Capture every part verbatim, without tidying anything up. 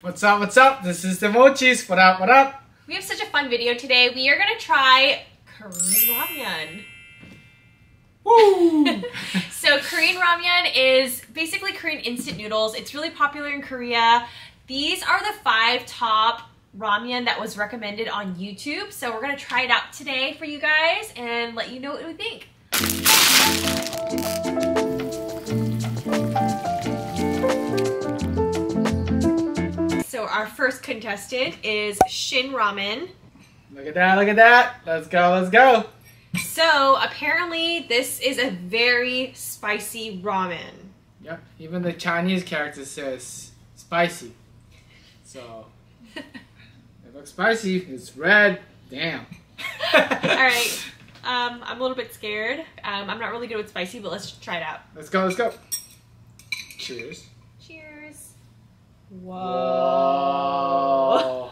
What's up, what's up? This is the Mochis. What up, what up? We have such a fun video today. We are going to try Korean ramyun. Woo! So Korean ramyun is basically Korean instant noodles. It's really popular in Korea. These are the five top ramyun that was recommended on YouTube. So we're going to try it out today for you guys and let you know what we think. So our first contestant is Shin Ramen. Look at that, look at that. Let's go, let's go. So apparently this is a very spicy ramen. Yep, even the Chinese character says spicy. So it looks spicy, it's red, damn. All right, um, I'm a little bit scared. Um, I'm not really good with spicy, but let's try it out. Let's go, let's go. Cheers. Cheers. Whoa. Whoa.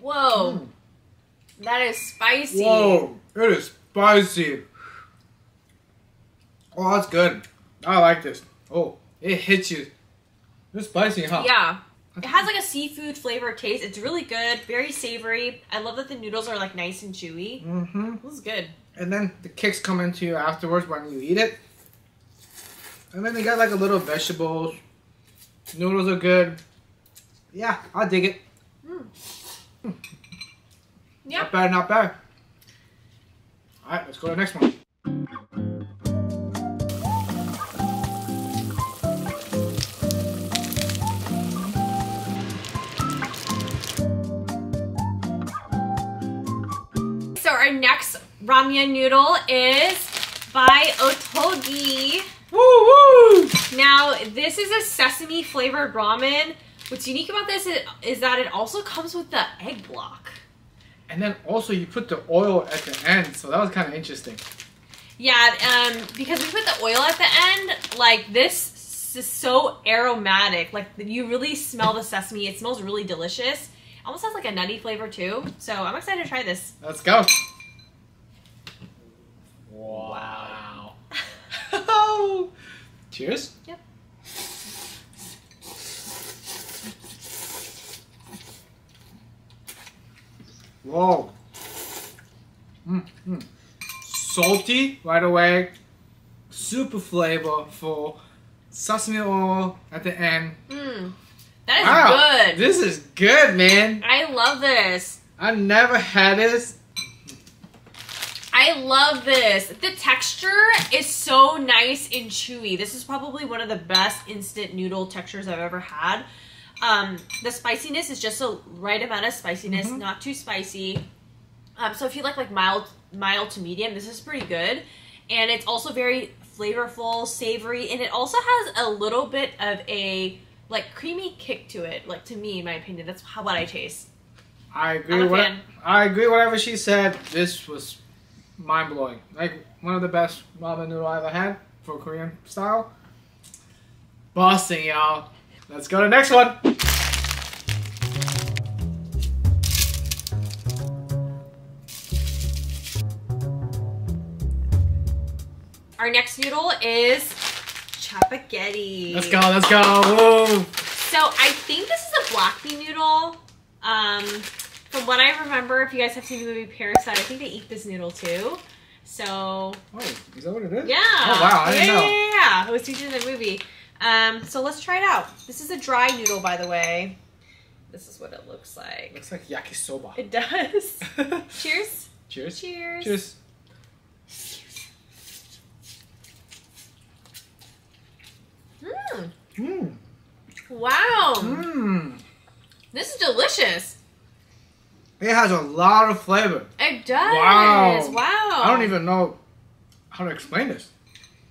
Whoa. Mm. That is spicy. Whoa. It is spicy. Oh, that's good. I like this. Oh, it hits you. It's spicy, huh? Yeah. It has like a seafood flavor taste. It's really good, very savory. I love that the noodles are like nice and chewy. Mm-hmm. This is good. And then the kicks come into you afterwards when you eat it. And then they got like a little vegetables. Noodles are good. Yeah, I dig it. Mm. Mm. Yeah. Not bad, not bad. All right, let's go to the next one. Our next ramyun noodle is by Ootogi. Woo woo! Now, this is a sesame flavored ramen. What's unique about this is, is that it also comes with the egg block. And then also you put the oil at the end, so that was kind of interesting. Yeah, um, because we put the oil at the end, like this is so aromatic. Like you really smell the sesame. It smells really delicious. Almost has like a nutty flavor too, so I'm excited to try this. Let's go. Wow. Wow. Cheers. Yep. Whoa. Mm, mm. Salty right away. Super flavorful. Sesame oil at the end. Mm. That is wow, good. This is good, man. I love this. I've never had this. I love this. The texture is so nice and chewy. This is probably one of the best instant noodle textures I've ever had. Um, the spiciness is just a right amount of spiciness, mm-hmm. not too spicy. Um, so if you like like mild, mild to medium, this is pretty good. And it's also very flavorful, savory, and it also has a little bit of a like creamy kick to it, like to me, in my opinion. That's how what I taste. I agree. I'm a fan. I agree. Whatever she said, this was mind blowing. Like one of the best ramen noodle I ever had for Korean style. Busting, y'all. Let's go to the next one. Our next noodle is Chapagetti. Let's go, let's go. Whoa. So I think this is a black bean noodle. Um, from what I remember, if you guys have seen the movie Parasite, I think they eat this noodle too. So. Oh, is that what it is? Yeah. Oh, wow, I didn't yeah, know. Yeah, yeah, yeah. It was featured in the movie. Um, so let's try it out. This is a dry noodle, by the way. This is what it looks like. It looks like yakisoba. It does. Cheers. Cheers. Cheers. Cheers. Mmm. Mm. Wow. Mmm. This is delicious. It has a lot of flavor. It does. Wow. Wow. I don't even know how to explain this.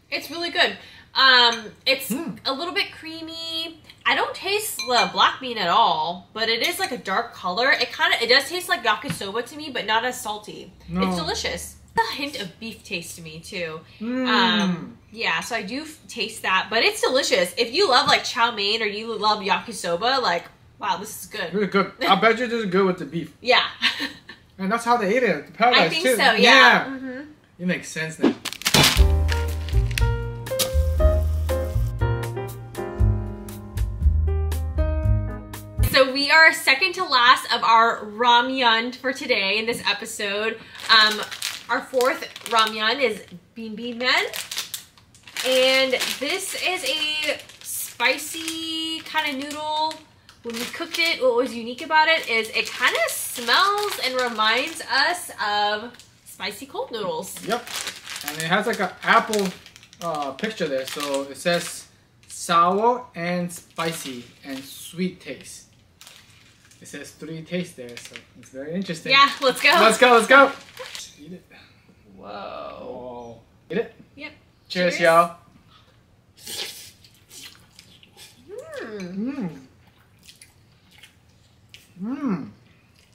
It's really good. Um, it's mm. a little bit creamy. I don't taste the black bean at all, but it is like a dark color. It kind of it does taste like yakisoba to me, but not as salty. No. It's delicious. A hint of beef taste to me too. Mm. Um, yeah, so I do taste that, but it's delicious. If you love like chow mein or you love yakisoba, like wow, this is good. Really good. I bet you this is good with the beef. Yeah. And that's how they ate it. The Paradise I think too. so. Yeah. yeah. Mm-hmm. It makes sense now. So we are second to last of our ramyeon for today in this episode. Um, our fourth ramyeon is Bimbimen. And this is a spicy kind of noodle. When we cooked it, what was unique about it is it kind of smells and reminds us of spicy cold noodles. Yep. And it has like an apple uh, picture there. So it says sour and spicy and sweet taste. It says three tastes there, so it's very interesting. Yeah, let's go. Let's go, let's go. Eat it. Whoa. Whoa. Eat it? Yep. Cheers, Cheers. y'all. Mmm. Mmm.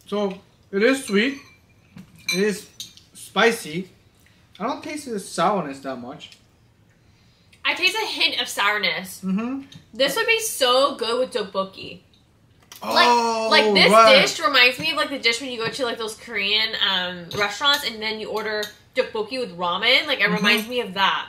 So it is sweet. It is spicy. I don't taste the sourness that much. I taste a hint of sourness. Mm-hmm. This would be so good with tteokbokki. Like, oh, like this right. dish reminds me of like the dish when you go to like those Korean um, restaurants and then you order tteokbokki with ramen. Like it mm-hmm. reminds me of that.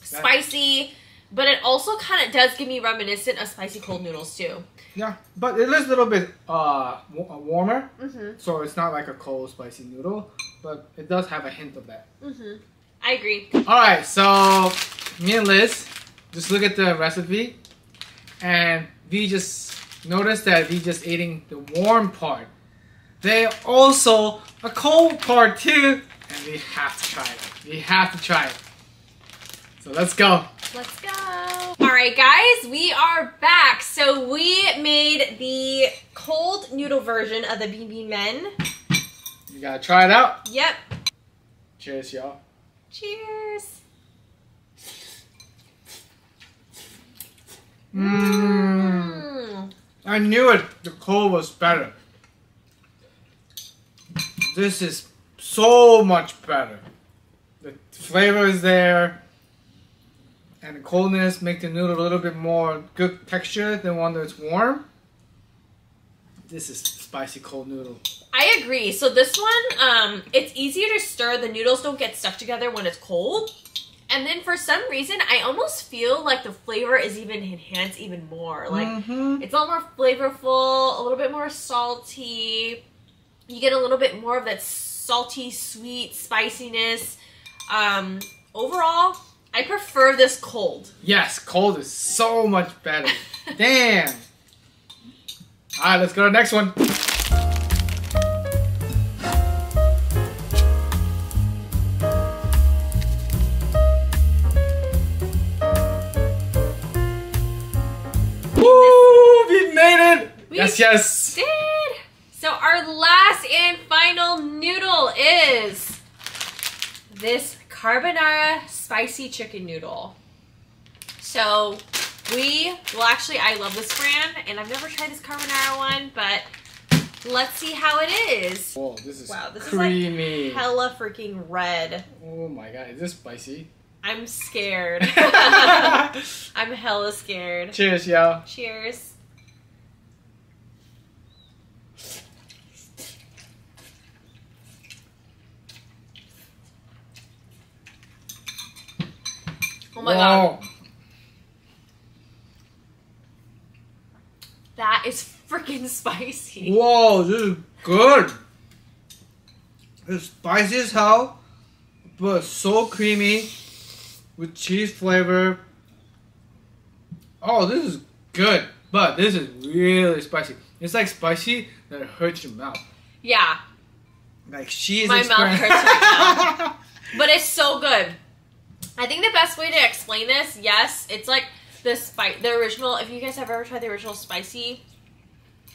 that. Spicy, but it also kind of does give me reminiscent of spicy cold noodles too. Yeah, but it is a little bit uh, warmer, mm-hmm. so it's not like a cold spicy noodle, but it does have a hint of that. Mm-hmm. I agree. Alright, so me and Liz just look at the recipe and we just... notice that we just eating the warm part. They also a cold part too, and we have to try it. We have to try it. So let's go. Let's go. All right, guys, we are back. So we made the cold noodle version of the Bimbimen. You gotta try it out. Yep. Cheers, y'all. Cheers. Mmm. I knew it. The cold was better. This is so much better. The flavor is there, and the coldness makes the noodle a little bit more good texture than one that's warm. This is spicy cold noodle. I agree. So this one, um, it's easier to stir. The noodles don't get stuck together when it's cold. And then for some reason, I almost feel like the flavor is even enhanced even more. Like, mm-hmm. it's a little more flavorful, a little bit more salty. You get a little bit more of that salty, sweet spiciness. Um, overall, I prefer this cold. Yes, cold is so much better. Damn. All right, let's go to the next one. Yes, yes. Did. So our last and final noodle is this carbonara spicy chicken noodle. So we well actually I love this brand and I've never tried this carbonara one, but let's see how it is. Whoa, this is wow, this creamy. Is like hella freaking red. Oh my god, is this spicy? I'm scared. I'm hella scared. Cheers, y'all. Cheers. Oh my Whoa. god. That is freaking spicy. Whoa, this is good. It's spicy as hell, but so creamy with cheese flavor. Oh, this is good, but this is really spicy. It's like spicy that hurts your mouth. Yeah. Like cheese. My mouth hurts right now. But it's so good. I think the best way to explain this, yes, it's like the spice, the original, if you guys have ever tried the original spicy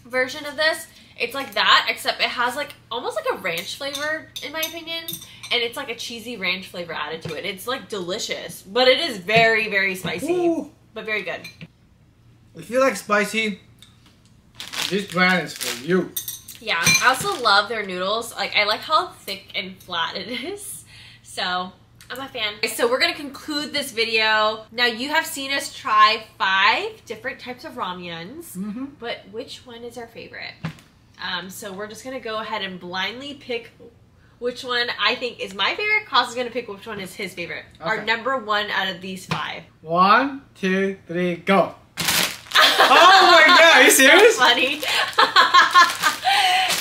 version of this, it's like that, except it has like, almost like a ranch flavor, in my opinion, and it's like a cheesy ranch flavor added to it. It's like delicious, but it is very, very spicy, Ooh. but very good. If you like spicy, this brand is for you. Yeah, I also love their noodles. Like, I like how thick and flat it is, so... I'm a fan. So we're gonna conclude this video. Now you have seen us try five different types of ramyuns, mm-hmm. but which one is our favorite? Um, so we're just gonna go ahead and blindly pick which one I think is my favorite. Kaz is going to pick which one is his favorite. Okay. Our number one out of these five. One, two, three, go. Oh my god, are you serious? That's funny.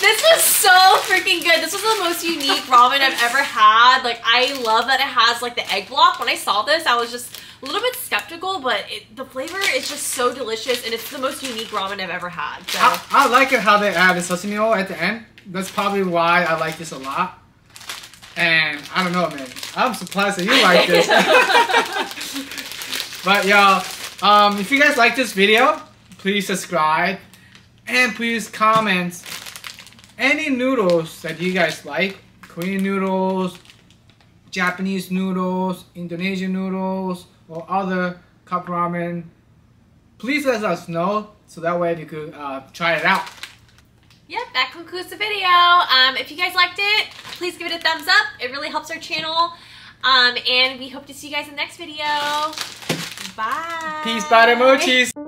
This was so freaking good. This was the most unique ramen I've ever had. Like, I love that it has like the egg block. When I saw this, I was just a little bit skeptical, but it, the flavor is just so delicious, and it's the most unique ramen I've ever had. So. I, I like it how they add the sesame oil at the end. That's probably why I like this a lot. And I don't know, man. I'm surprised that you like this. But y'all, um, if you guys like this video, please subscribe and please comment any noodles that you guys like. Korean noodles, Japanese noodles, Indonesian noodles, or other cup ramen. Please let us know so that way you could uh, try it out. Yep, that concludes the video. Um, if you guys liked it, please give it a thumbs up. It really helps our channel. Um, and we hope to see you guys in the next video. Bye. Peace, bye, mochis.